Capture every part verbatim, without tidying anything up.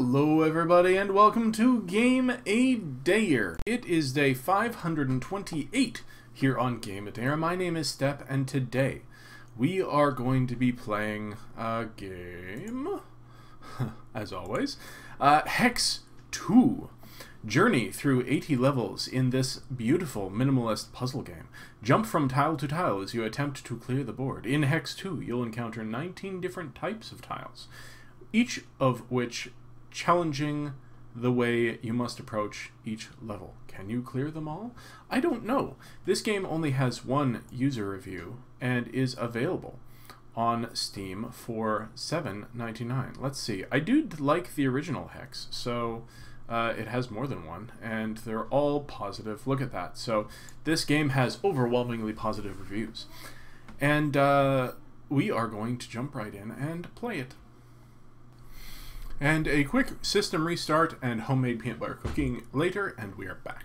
Hello everybody and welcome to Game A Dayer. It is day five hundred twenty-eight here on Game A Dayer. My name is Step and today we are going to be playing a game, as always, uh, Hex two. Journey through eighty levels in this beautiful minimalist puzzle game. Jump from tile to tile as you attempt to clear the board. In Hex two, you'll encounter nineteen different types of tiles, each of which challenging the way you must approach each level. Can you clear them all? I don't know. This game only has one user review and is available on Steam for seven ninety-nine. Let's see. I do like the original Hex, so uh, it has more than one, and they're all positive. Look at that. So this game has overwhelmingly positive reviews. And uh, we are going to jump right in and play it. And a quick system restart and homemade peanut butter cooking later, and we are back.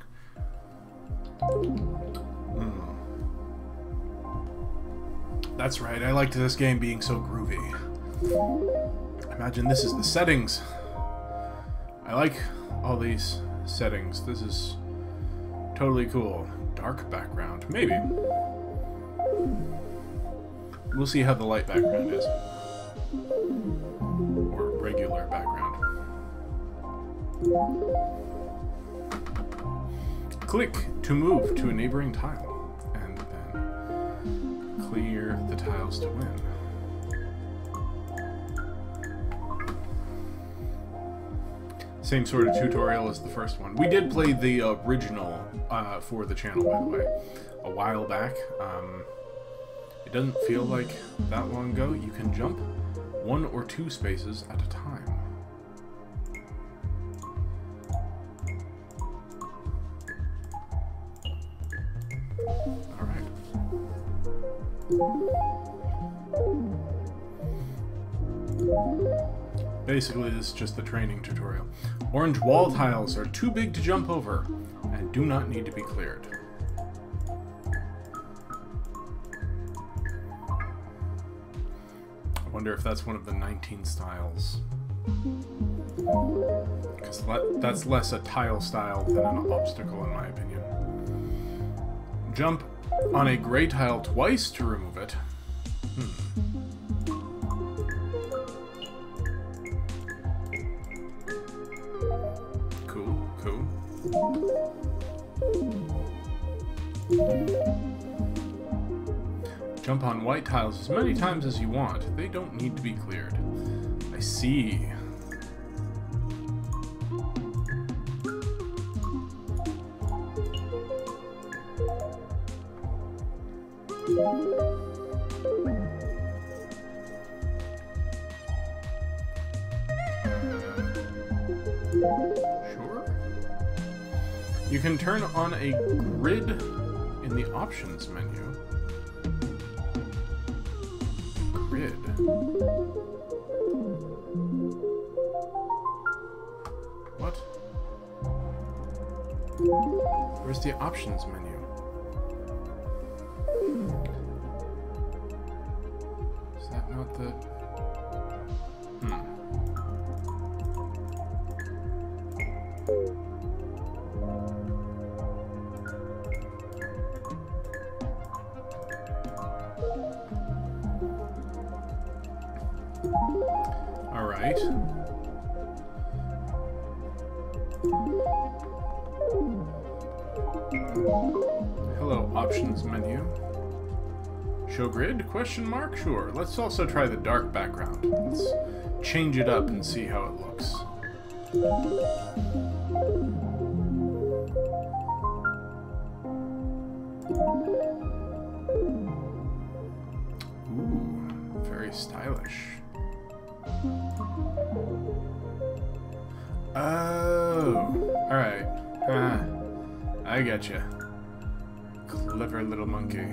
Mm. That's right, I liked this game being so groovy. Imagine this is the settings. I like all these settings. This is totally cool. Dark background, maybe. We'll see how the light background is. Or regular background. Click to move to a neighboring tile, and then clear the tiles to win. Same sort of tutorial as the first one. We did play the original uh, for the channel, by the way, a while back. Um, it doesn't feel like that long ago. You can jump one or two spaces at a time. Alright. Basically, this is just the training tutorial. Orange wall tiles are too big to jump over and do not need to be cleared. I wonder if that's one of the nineteen styles. Because that's less a tile style than an obstacle, in my opinion. Jump on a gray tile twice to remove it. Hmm. Cool, cool. Jump on white tiles as many times as you want. They don't need to be cleared. I see. Sure. You can turn on a grid in the options menu. Grid. What? Where's the options menu? Is that not the... Alright. Hello, options menu. Show grid? Question mark? Sure. Let's also try the dark background. Let's change it up and see how it looks. Ooh, very stylish. Oh, alright. Ah, I gotcha. Clever little monkey.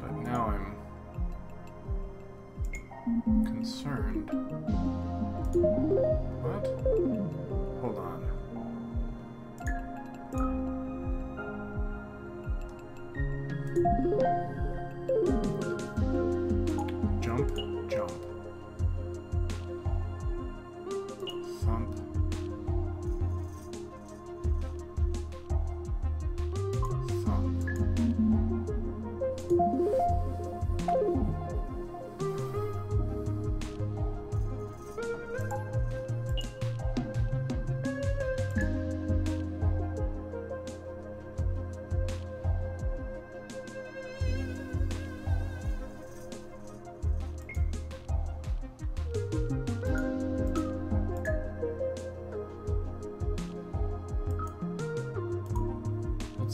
But now I'm concerned. What? Hold on.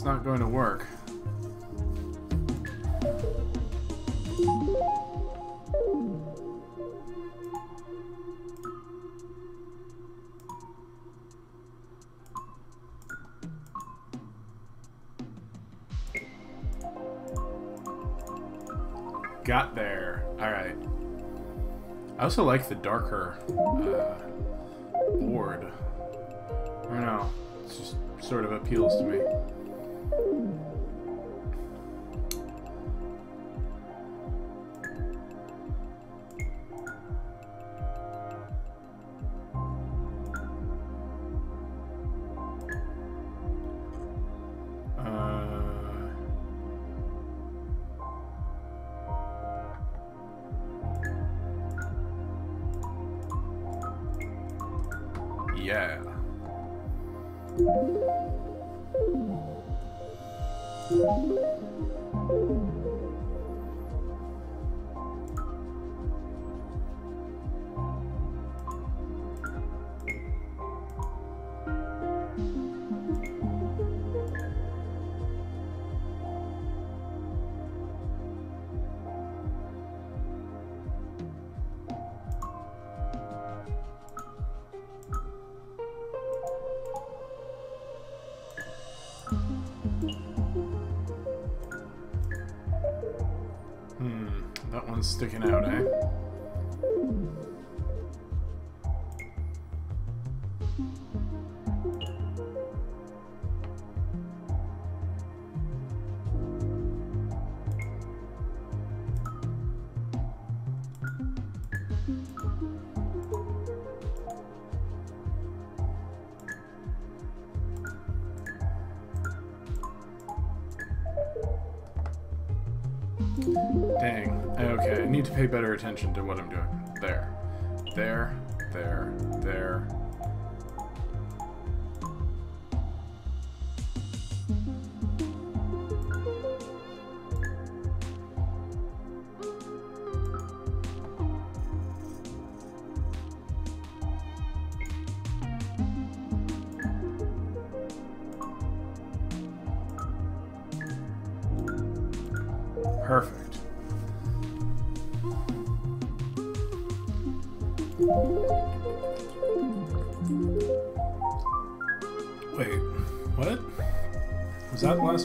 It's not going to work. Got there. Alright. I also like the darker uh, board. I don't know. It just sort of appeals to me. Sticking out, eh? Pay better attention to what I'm doing. There. There. There. There.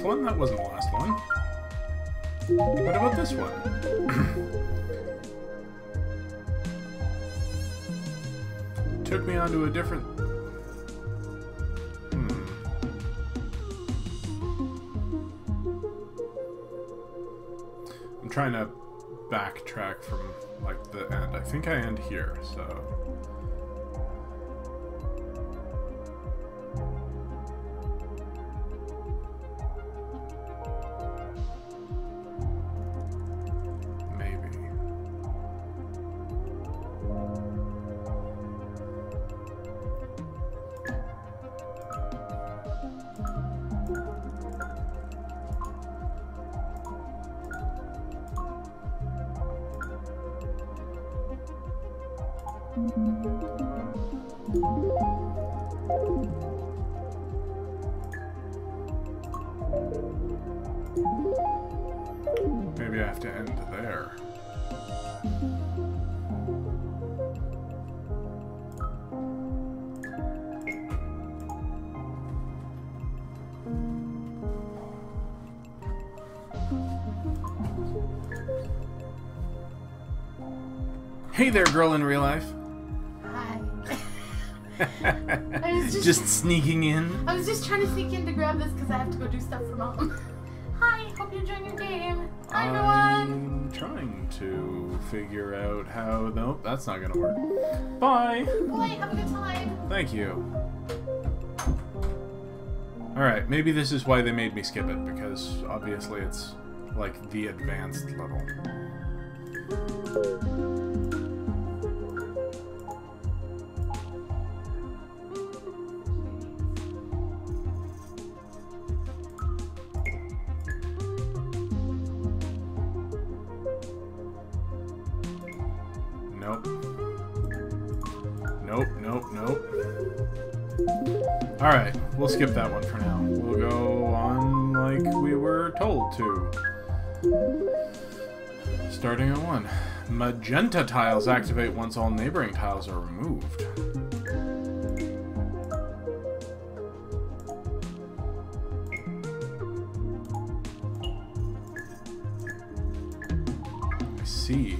One? That wasn't the last one. What about this one? Took me onto a different... Hmm. I'm trying to backtrack from, like, the end. I think I end here, so... Hey there, girl in real life. Hi. I was just, just sneaking in. I was just trying to sneak in to grab this because I have to go do stuff for mom. Hi, hope you're enjoying your game. Hi, I'm everyone. I'm trying to figure out how... Nope, that's not going to work. Bye. Bye, have a good time. Thank you. Alright, maybe this is why they made me skip it, because obviously it's like the advanced level. Skip that one for now. We'll go on like we were told to. Starting at one. Magenta tiles activate once all neighboring tiles are removed. I see.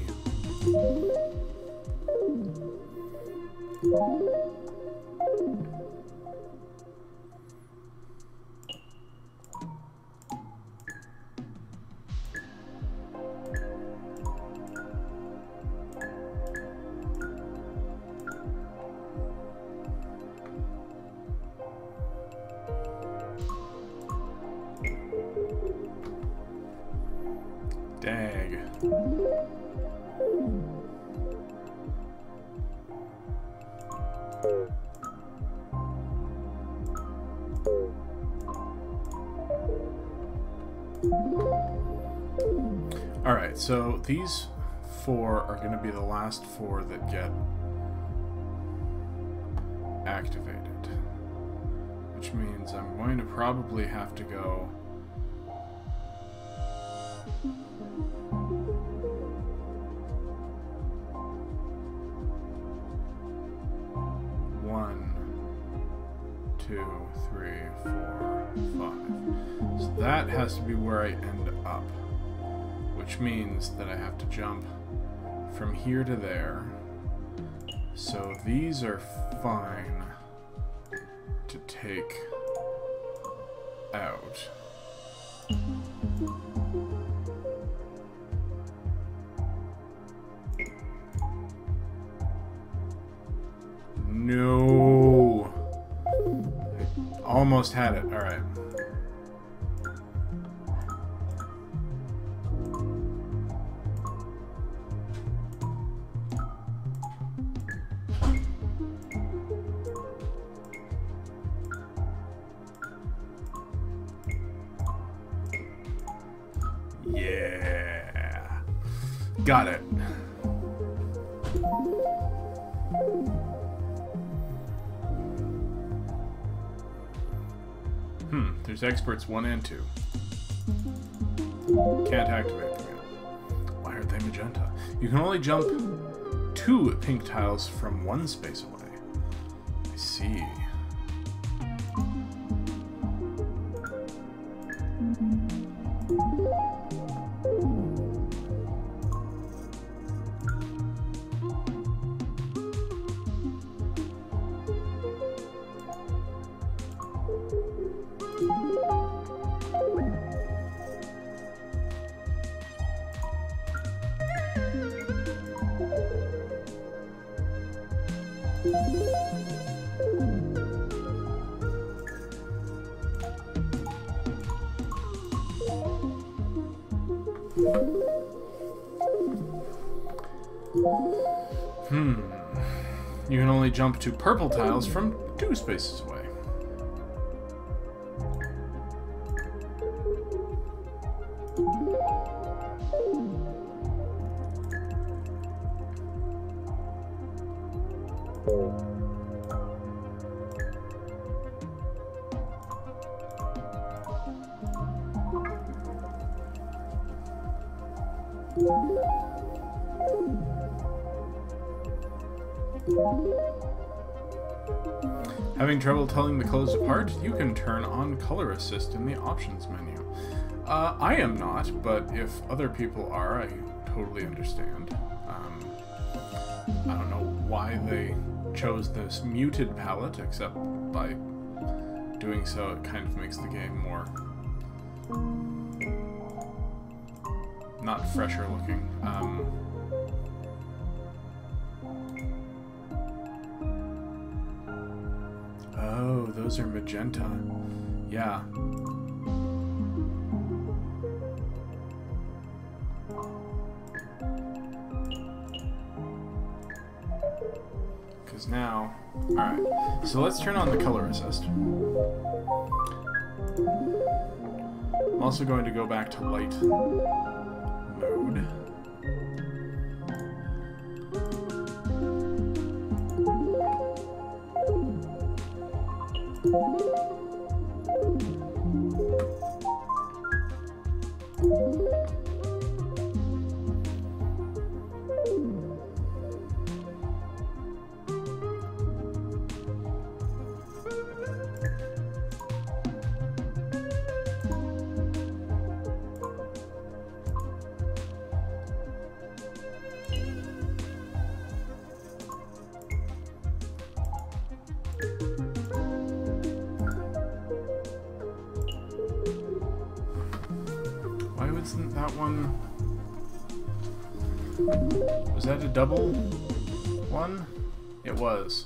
Alright, so these four are going to be the last four that get activated, which means I'm going to probably have to go one, two, three, four, five. So that has to be where I end up. Which means that I have to jump from here to there. So these are fine to take out. No! I almost had it. Alright. Got it. Hmm, there's experts one and two. Can't activate them yet. Why aren't they magenta? You can only jump two pink tiles from one space away. I see. Jump to purple tiles from two spaces away. Having trouble telling the colors apart? You can turn on color assist in the options menu. Uh, I am not, but if other people are, I totally understand. Um, I don't know why they chose this muted palette, except by doing so it kind of makes the game more... not fresher looking. Um, Oh, those are magenta. Yeah. Because now... Alright, so let's turn on the color assist. I'm also going to go back to light mode. Thank you. Double one? It was.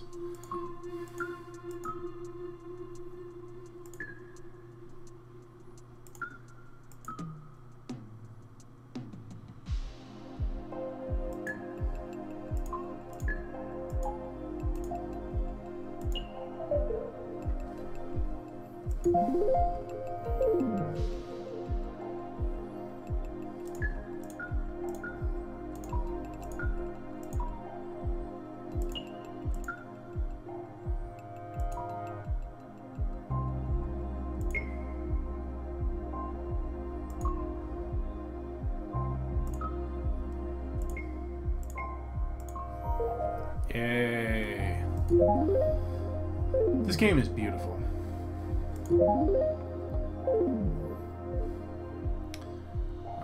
This game is beautiful.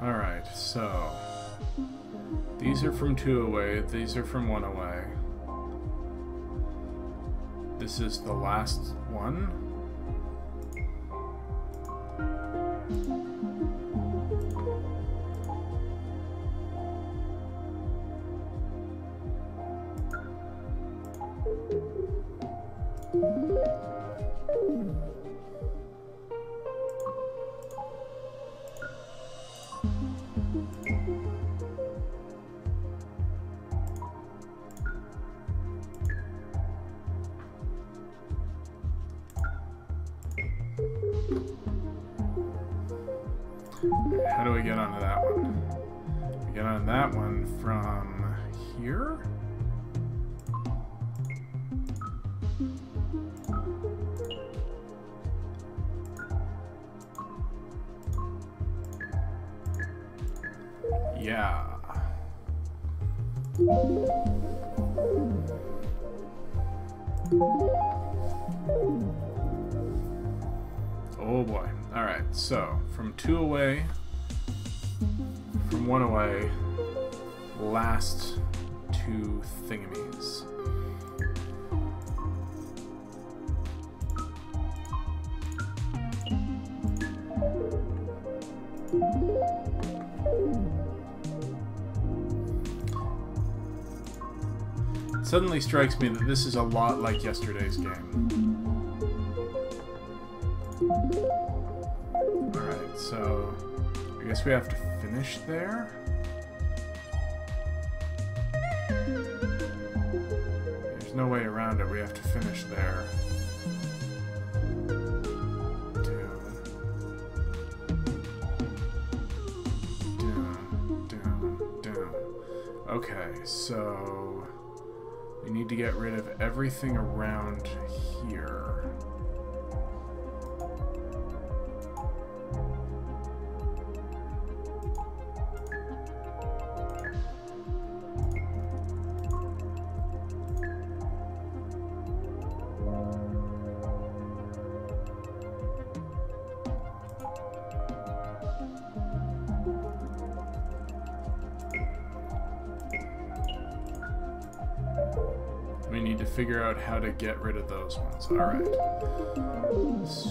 Alright, so these are from two away, these are from one away. This is the last one. Suddenly strikes me that this is a lot like yesterday's game. Alright, so I guess we have to finish there. There's no way around it, we have to finish there. Down. Down, down, down. Okay, so we need to get rid of everything around here. Figure out how to get rid of those ones. All right. So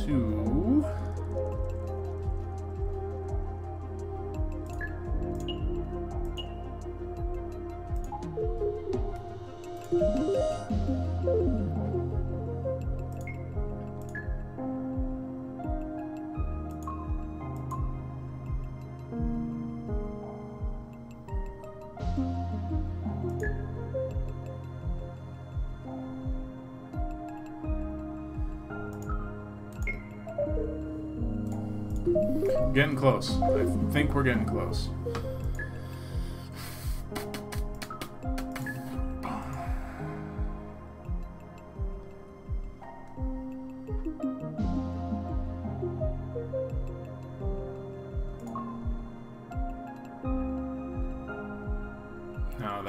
getting close. I think we're getting close.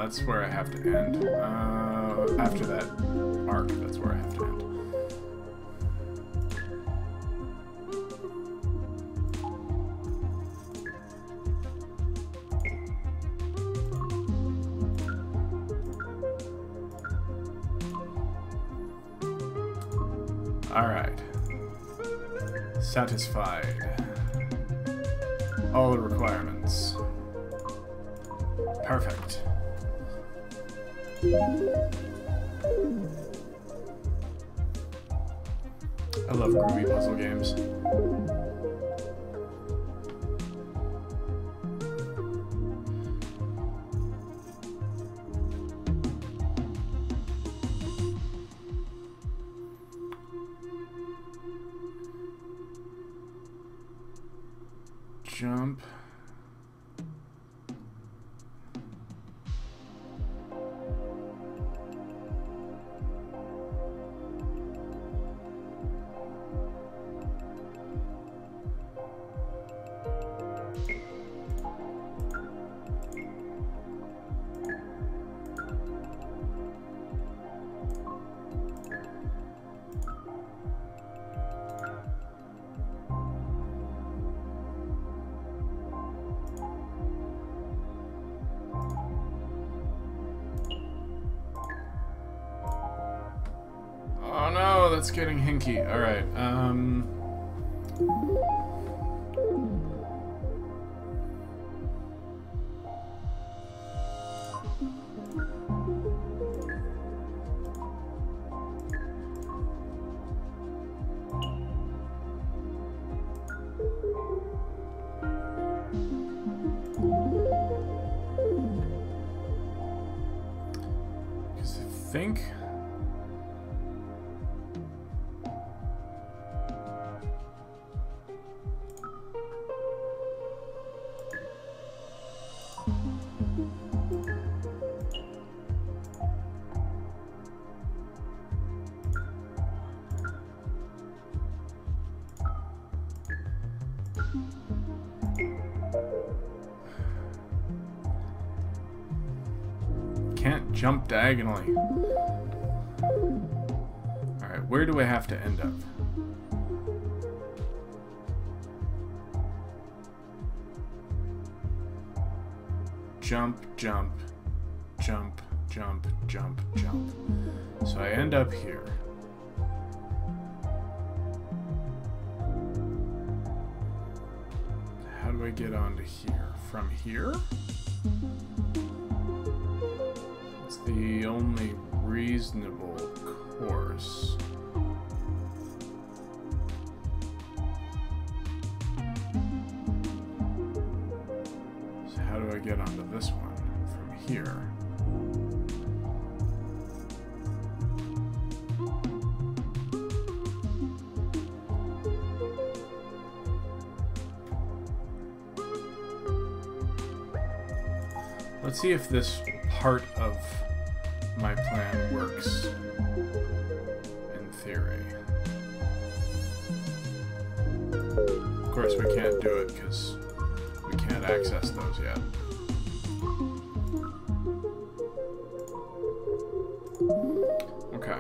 that's where I have to end. Uh, after that arc, that's where I have to end. Alright. Satisfied. All the requirements. Perfect. I love groovy puzzle games. Jump. It's getting hinky. All right. Um. Because I think. Jump diagonally. Alright, where do I have to end up? Jump, jump, jump, jump, jump, jump. So I end up here. How do I get onto here? From here? The only reasonable course. So how do I get onto this one from here? Let's see if this part of my plan works, in theory. Of course we can't do it because we can't access those yet. Okay.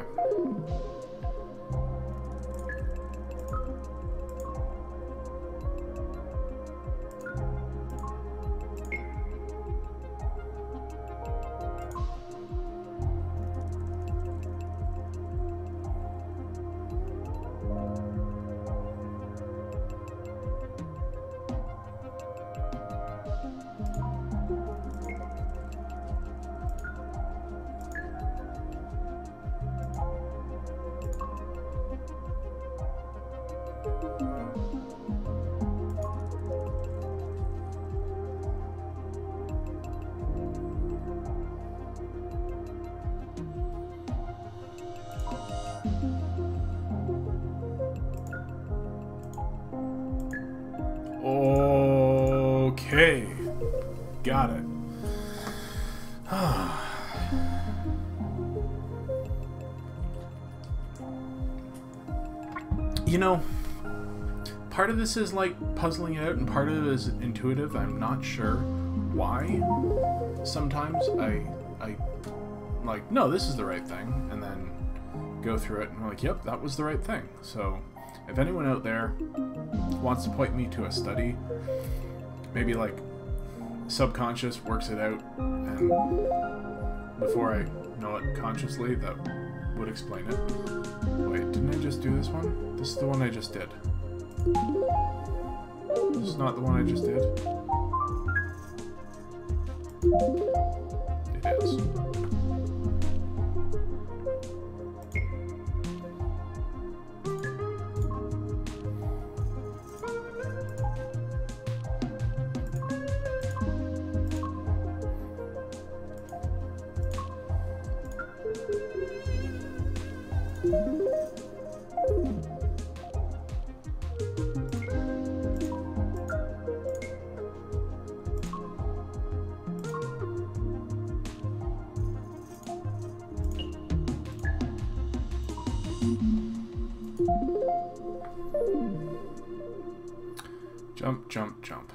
Okay, got it. You know, part of this is like puzzling it out and part of it is intuitive. I'm not sure why sometimes I I, like, no, this is the right thing, and then go through it, and I'm like, yep, that was the right thing. So if anyone out there wants to point me to a study, maybe, like, subconscious works it out, and before I know it consciously, that would explain it. Wait, didn't I just do this one? This is the one I just did. This is not the one I just did. It is. Jump, jump, jump.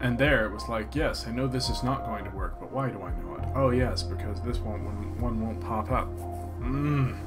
And there it was like, yes, I know this is not going to work, but why do I know it? Oh yes, because this one, one, one won't pop up. Mmm.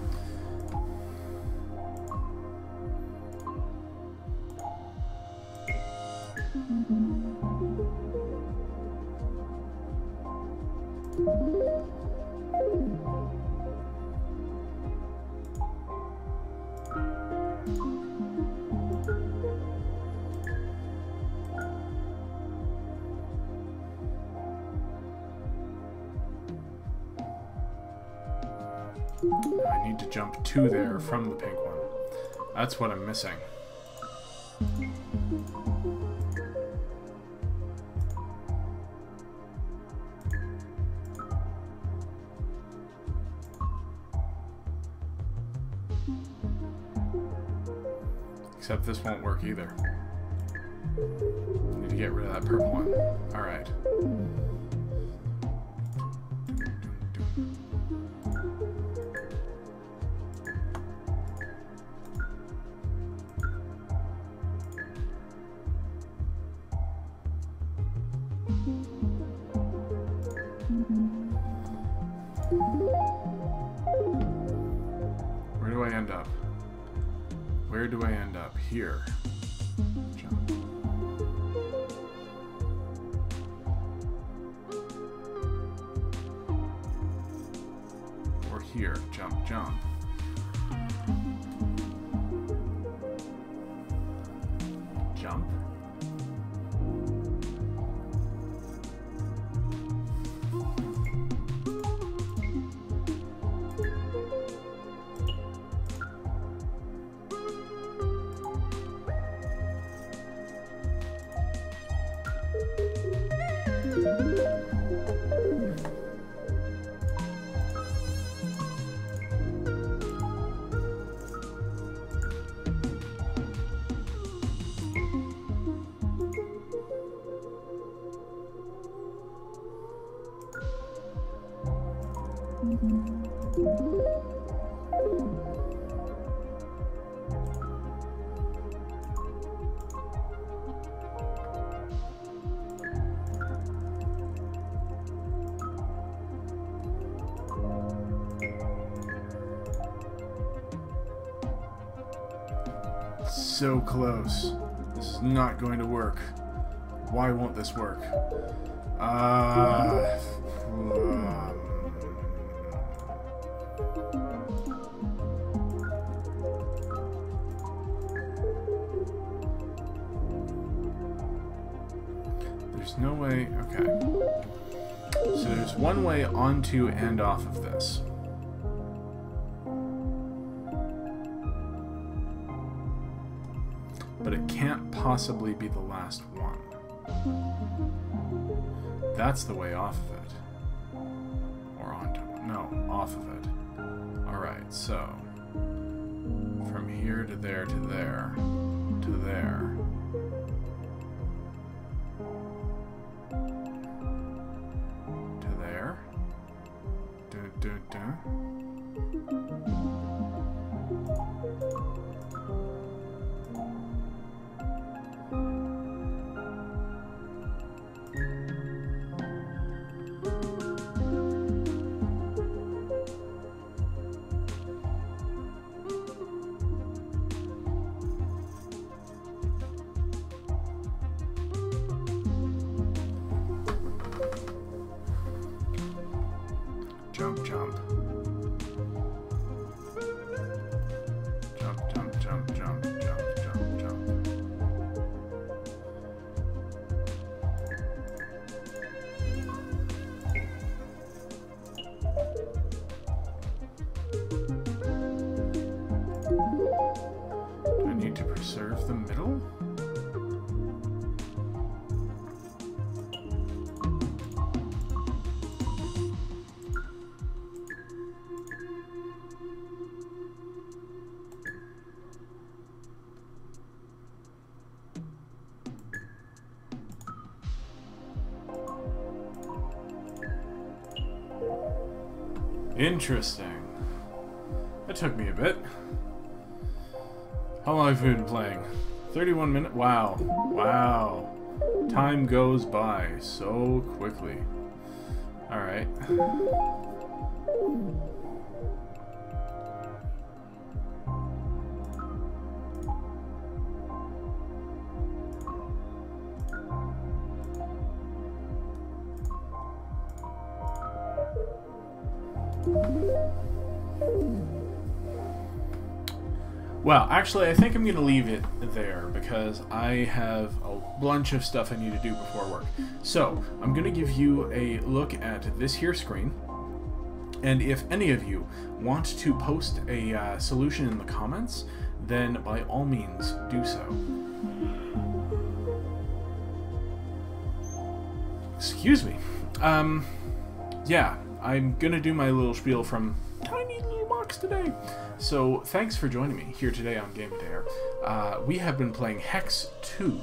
There from the pink one. That's what I'm missing. Except this won't work either. Need to get rid of that purple one. Alright. Here. Jump. Or here. Jump, jump. Jump. So close. This is not going to work. Why won't this work? Uh, um, there's no way. Okay. So there's one way onto and off of this. but it can't possibly be the last one. That's the way off of it. Or onto it. No, off of it. Alright, so from here to there to there to there. To there. Do do do. Interesting. That took me a bit. How long have we been playing? thirty-one minutes? Wow. Wow. Time goes by so quickly. Alright. Well, actually, I think I'm going to leave it there because I have a bunch of stuff I need to do before work. So, I'm going to give you a look at this here screen. And if any of you want to post a uh, solution in the comments, then by all means do so. Excuse me. Um, yeah, I'm going to do my little spiel from Tiny Little Box today. So, thanks for joining me here today on Game A Dayer. Uh, we have been playing Hex two,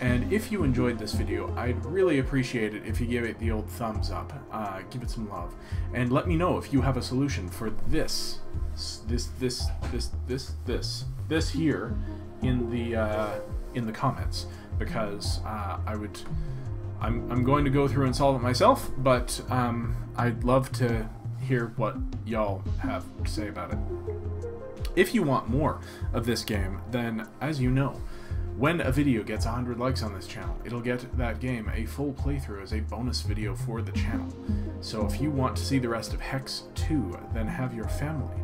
and if you enjoyed this video, I'd really appreciate it if you gave it the old thumbs up, uh, give it some love, and let me know if you have a solution for this, this, this, this, this, this, this here in the uh, in the comments, because uh, I would, I'm I'm going to go through and solve it myself, but um, I'd love to hear what y'all have to say about it. If you want more of this game, then, as you know, when a video gets one hundred likes on this channel, it'll get that game a full playthrough as a bonus video for the channel. So if you want to see the rest of Hex two, then have your family,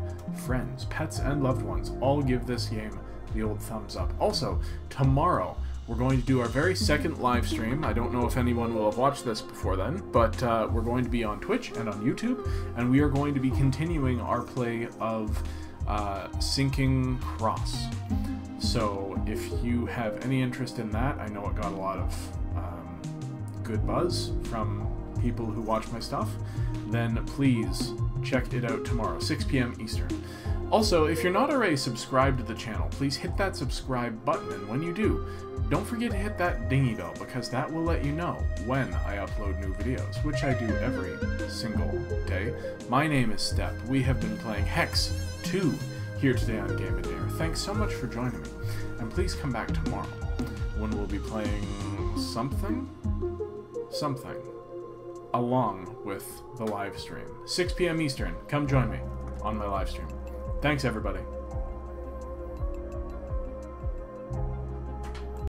friends, pets, and loved ones all give this game the old thumbs up. Also, tomorrow, we're going to do our very second live stream. I don't know if anyone will have watched this before then, but uh, we're going to be on Twitch and on YouTube, and we are going to be continuing our play of Uh, Sinking Cross. So if you have any interest in that, I know it got a lot of um, good buzz from people who watch my stuff, then please check it out tomorrow, six p m Eastern. Also, if you're not already subscribed to the channel, please hit that subscribe button, and when you do, don't forget to hit that dingy bell, because that will let you know when I upload new videos, which I do every single day. My name is Step. We have been playing Hex two here today on Game A Dayer. Thanks so much for joining me, and please come back tomorrow when we'll be playing something? Something. Along with the live stream. six p m Eastern. Come join me on my live stream. Thanks, everybody.